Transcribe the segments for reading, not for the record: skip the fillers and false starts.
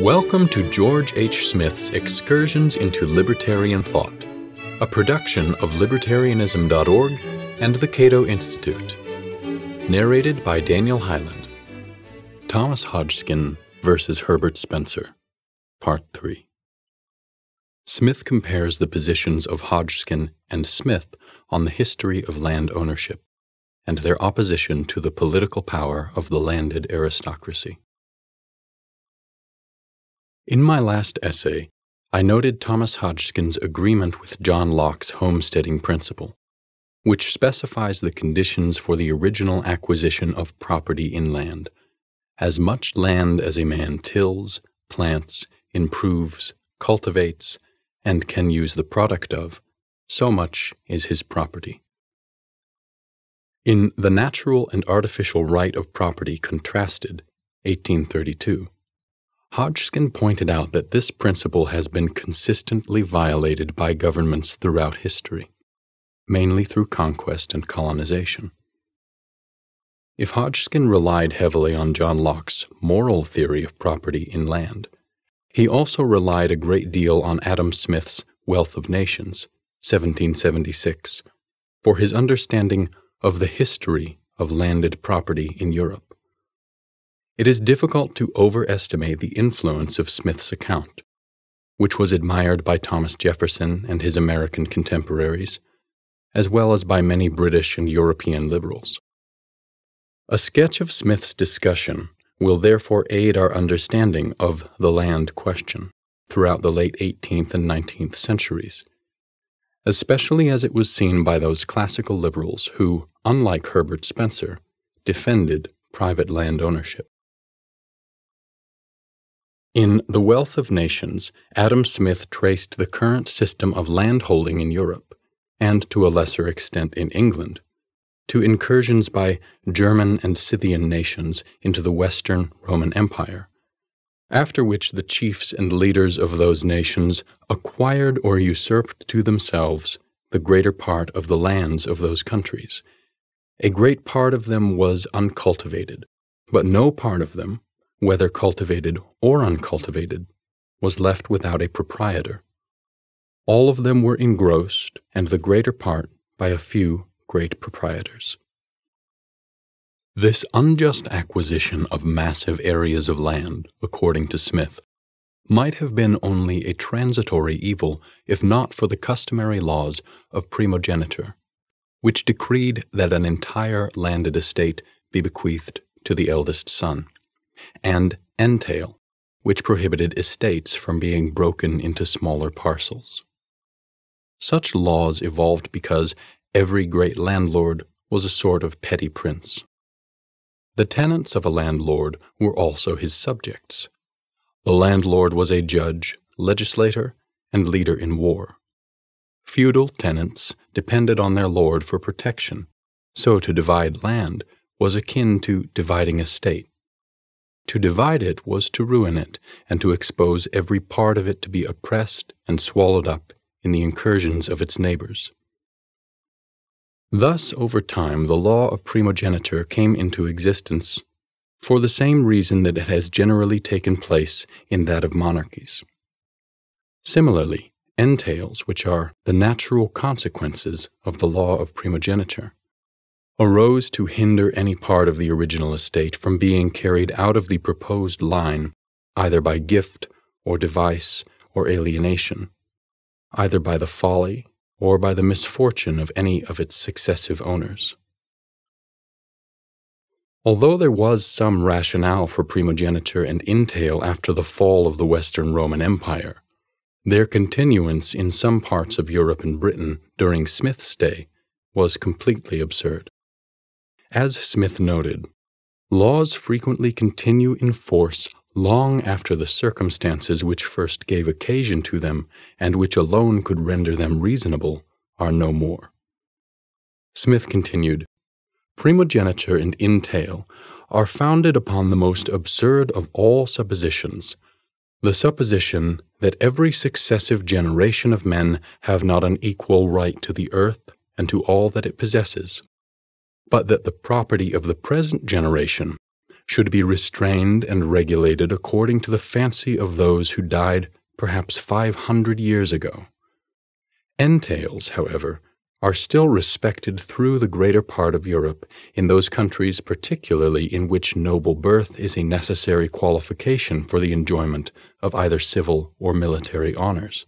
Welcome to George H. Smith's Excursions into Libertarian Thought, a production of Libertarianism.org and the Cato Institute. Narrated by Daniel Highland. Thomas Hodgskin versus Herbert Spencer, Part 3. Smith compares the positions of Hodgskin and Smith on the history of land ownership and their opposition to the political power of the landed aristocracy. In my last essay, I noted Thomas Hodgskin's agreement with John Locke's homesteading principle, which specifies the conditions for the original acquisition of property in land, as much land as a man tills, plants, improves, cultivates, and can use the product of, so much is his property. In The Natural and Artificial Right of Property Contrasted, 1832, Hodgskin pointed out that this principle has been consistently violated by governments throughout history, mainly through conquest and colonization. If Hodgskin relied heavily on John Locke's moral theory of property in land, he also relied a great deal on Adam Smith's Wealth of Nations, 1776, for his understanding of the history of landed property in Europe. It is difficult to overestimate the influence of Smith's account, which was admired by Thomas Jefferson and his American contemporaries, as well as by many British and European liberals. A sketch of Smith's discussion will therefore aid our understanding of the land question throughout the late 18th and 19th centuries, especially as it was seen by those classical liberals who, unlike Herbert Spencer, defended private land ownership. In The Wealth of Nations, Adam Smith traced the current system of landholding in Europe, and to a lesser extent in England, to incursions by German and Scythian nations into the Western Roman Empire, after which the chiefs and leaders of those nations acquired or usurped to themselves the greater part of the lands of those countries. A great part of them was uncultivated, but no part of them, whether cultivated or uncultivated, was left without a proprietor. All of them were engrossed, and the greater part by a few great proprietors. This unjust acquisition of massive areas of land, according to Smith, might have been only a transitory evil if not for the customary laws of primogeniture, which decreed that an entire landed estate be bequeathed to the eldest son, and entail, which prohibited estates from being broken into smaller parcels. Such laws evolved because every great landlord was a sort of petty prince. The tenants of a landlord were also his subjects. The landlord was a judge, legislator, and leader in war. Feudal tenants depended on their lord for protection, so to divide land was akin to dividing a state. To divide it was to ruin it, and to expose every part of it to be oppressed and swallowed up in the incursions of its neighbors. Thus, over time, the law of primogeniture came into existence for the same reason that it has generally taken place in that of monarchies. Similarly, entails, which are the natural consequences of the law of primogeniture, arose to hinder any part of the original estate from being carried out of the proposed line either by gift or device or alienation, either by the folly or by the misfortune of any of its successive owners. Although there was some rationale for primogeniture and entail after the fall of the Western Roman Empire, their continuance in some parts of Europe and Britain during Smith's day was completely absurd. As Smith noted, laws frequently continue in force long after the circumstances which first gave occasion to them and which alone could render them reasonable are no more. Smith continued, "Primogeniture and entail are founded upon the most absurd of all suppositions, the supposition that every successive generation of men have not an equal right to the earth and to all that it possesses, but that the property of the present generation, should be restrained and regulated according to the fancy of those who died perhaps 500 years ago. Entails, however, are still respected through the greater part of Europe in those countries particularly in which noble birth is a necessary qualification for the enjoyment of either civil or military honors.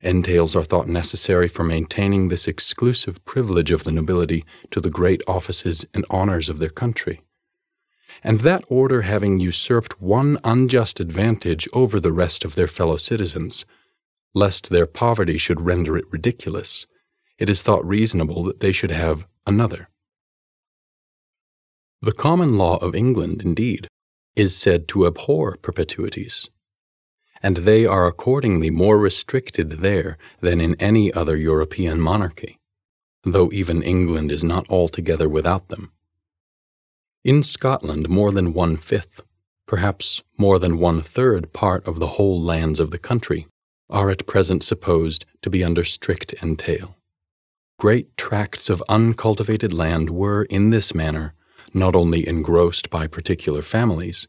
Entails are thought necessary for maintaining this exclusive privilege of the nobility to the great offices and honors of their country. And that order having usurped one unjust advantage over the rest of their fellow citizens, lest their poverty should render it ridiculous, it is thought reasonable that they should have another. The common law of England, indeed, is said to abhor perpetuities, and they are accordingly more restricted there than in any other European monarchy, though even England is not altogether without them. In Scotland, more than 1/5, perhaps more than 1/3 part of the whole lands of the country, are at present supposed to be under strict entail. Great tracts of uncultivated land were, in this manner, not only engrossed by particular families,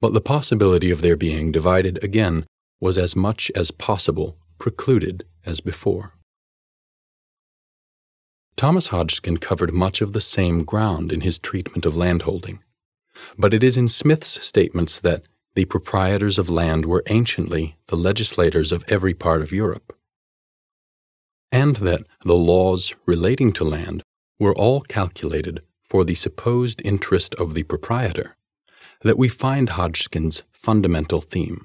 but the possibility of their being divided again was as much as possible precluded as before. Thomas Hodgskin covered much of the same ground in his treatment of landholding, but it is in Smith's statements that the proprietors of land were anciently the legislators of every part of Europe, and that the laws relating to land were all calculated for the supposed interest of the proprietor, that we find Hodgskin's fundamental theme.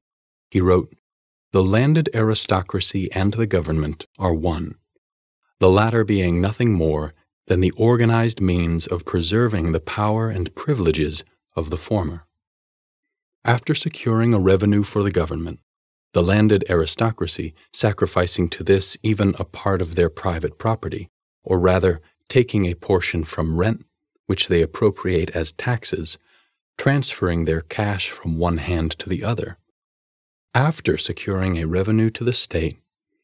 He wrote, "The landed aristocracy and the government are one, the latter being nothing more than the organized means of preserving the power and privileges of the former." After securing a revenue for the government, the landed aristocracy, sacrificing to this even a part of their private property, or rather taking a portion from rent, which they appropriate as taxes, transferring their cash from one hand to the other. After securing a revenue to the state,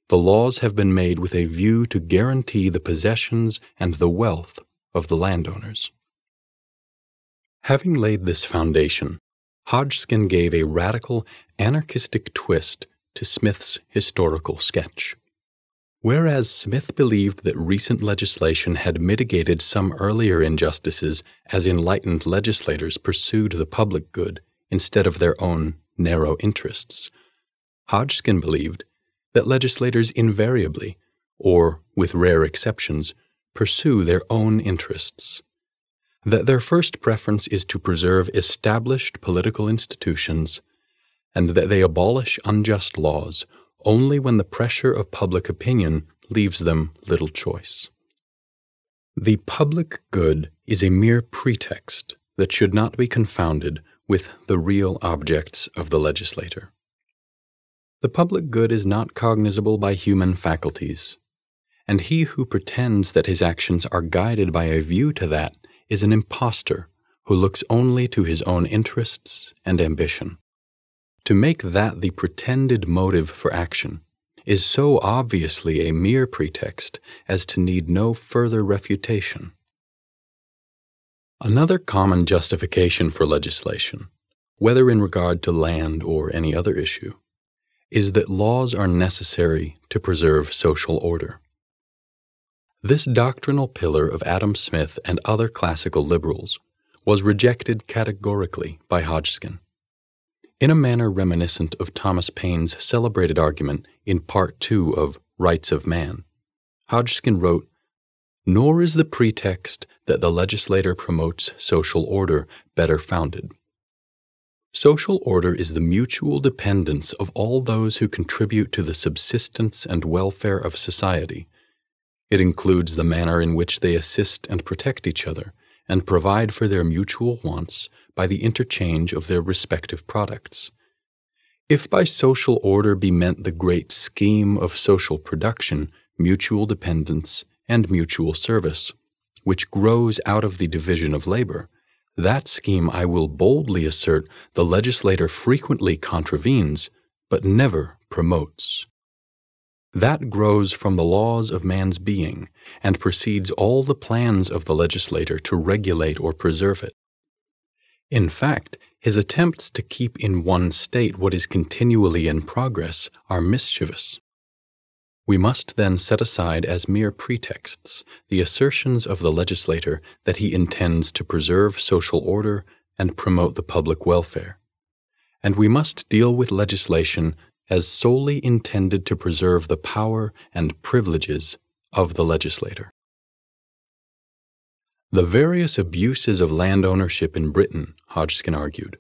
the laws have been made with a view to guarantee the possessions and the wealth of the landowners. Having laid this foundation, Hodgskin gave a radical, anarchistic twist to Smith's historical sketch. Whereas Smith believed that recent legislation had mitigated some earlier injustices as enlightened legislators pursued the public good instead of their own narrow interests, Hodgskin believed that legislators invariably, or with rare exceptions, pursue their own interests, that their first preference is to preserve established political institutions, and that they abolish unjust laws only when the pressure of public opinion leaves them little choice. The public good is a mere pretext that should not be confounded with the real objects of the legislator. The public good is not cognizable by human faculties, and he who pretends that his actions are guided by a view to that is an impostor who looks only to his own interests and ambition. To make that the pretended motive for action is so obviously a mere pretext as to need no further refutation. Another common justification for legislation, whether in regard to land or any other issue, is that laws are necessary to preserve social order. This doctrinal pillar of Adam Smith and other classical liberals was rejected categorically by Hodgskin, in a manner reminiscent of Thomas Paine's celebrated argument in Part 2 of Rights of Man. Hodgskin wrote, "Nor is the pretext that the legislator promotes social order better founded. Social order is the mutual dependence of all those who contribute to the subsistence and welfare of society. It includes the manner in which they assist and protect each other, and provide for their mutual wants by the interchange of their respective products. If by social order be meant the great scheme of social production, mutual dependence, and mutual service, which grows out of the division of labor, that scheme, I will boldly assert, the legislator frequently contravenes, but never promotes. That grows from the laws of man's being, and precedes all the plans of the legislator to regulate or preserve it. In fact, his attempts to keep in one state what is continually in progress are mischievous. We must then set aside as mere pretexts the assertions of the legislator that he intends to preserve social order and promote the public welfare. And we must deal with legislation as solely intended to preserve the power and privileges of the legislator. The various abuses of land ownership in Britain, Hodgskin argued,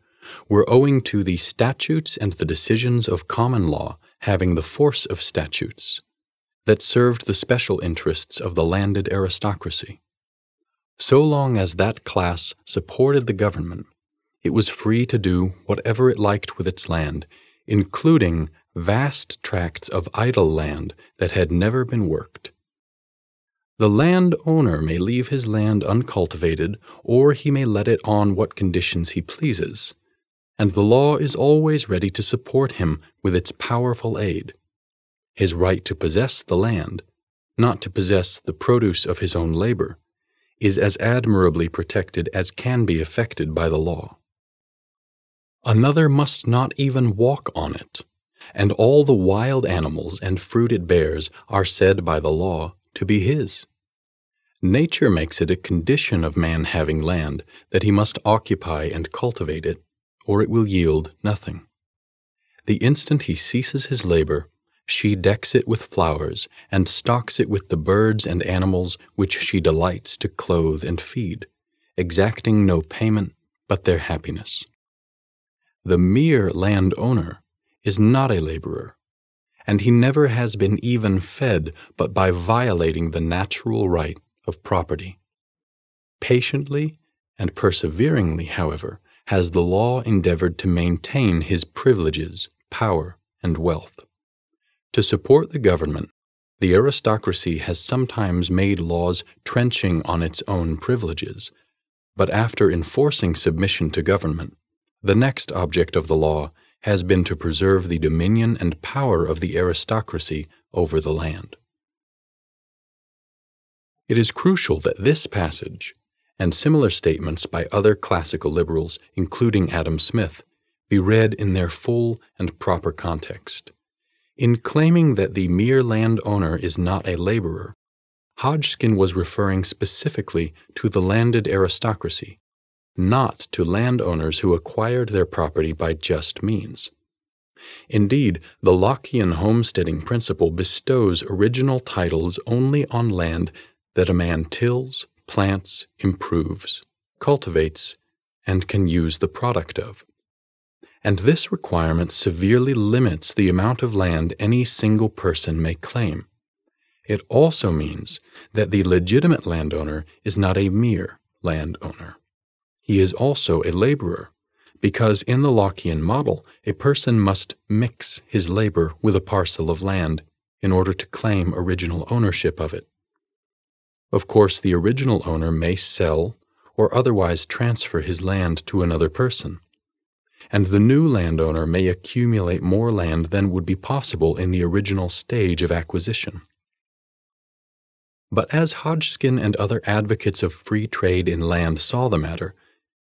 were owing to the statutes and the decisions of common law having the force of statutes that served the special interests of the landed aristocracy. So long as that class supported the government, it was free to do whatever it liked with its land, including vast tracts of idle land that had never been worked. The land owner may leave his land uncultivated, or he may let it on what conditions he pleases, and the law is always ready to support him with its powerful aid. His right to possess the land, not to possess the produce of his own labor, is as admirably protected as can be effected by the law. Another must not even walk on it, and all the wild animals and fruit it bears are said by the law to be his. Nature makes it a condition of man having land that he must occupy and cultivate it, or it will yield nothing. The instant he ceases his labor, she decks it with flowers and stocks it with the birds and animals which she delights to clothe and feed, exacting no payment but their happiness. The mere landowner is not a laborer, and he never has been even fed but by violating the natural right of property. Patiently and perseveringly, however, has the law endeavored to maintain his privileges, power, and wealth. To support the government, the aristocracy has sometimes made laws trenching on its own privileges, but after enforcing submission to government, the next object of the law has been to preserve the dominion and power of the aristocracy over the land. It is crucial that this passage, and similar statements by other classical liberals, including Adam Smith, be read in their full and proper context. In claiming that the mere landowner is not a laborer, Hodgskin was referring specifically to the landed aristocracy, not to landowners who acquired their property by just means. Indeed, the Lockean homesteading principle bestows original titles only on land that a man tills, plants, improves, cultivates, and can use the product of. And this requirement severely limits the amount of land any single person may claim. It also means that the legitimate landowner is not a mere landowner. He is also a laborer, because in the Lockean model, a person must mix his labor with a parcel of land in order to claim original ownership of it. Of course, the original owner may sell or otherwise transfer his land to another person, and the new landowner may accumulate more land than would be possible in the original stage of acquisition. But as Hodgskin and other advocates of free trade in land saw the matter,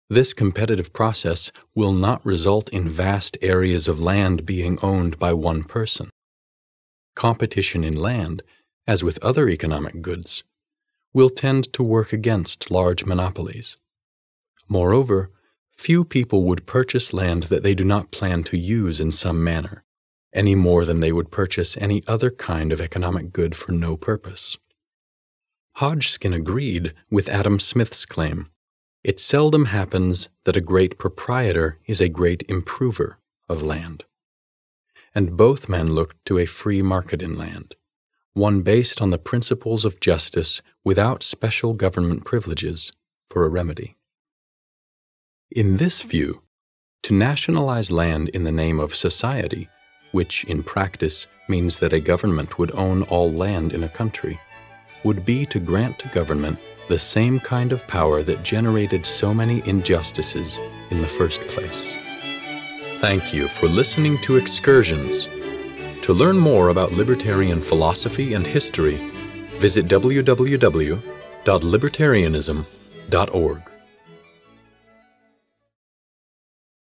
this competitive process will not result in vast areas of land being owned by one person. Competition in land, as with other economic goods, will tend to work against large monopolies. Moreover, few people would purchase land that they do not plan to use in some manner, any more than they would purchase any other kind of economic good for no purpose. Hodgskin agreed with Adam Smith's claim. It seldom happens that a great proprietor is a great improver of land. And both men looked to a free market in land, one based on the principles of justice without special government privileges for a remedy. In this view, to nationalize land in the name of society, which in practice means that a government would own all land in a country, would be to grant to government the same kind of power that generated so many injustices in the first place. Thank you for listening to Excursions. To learn more about libertarian philosophy and history, visit www.libertarianism.org.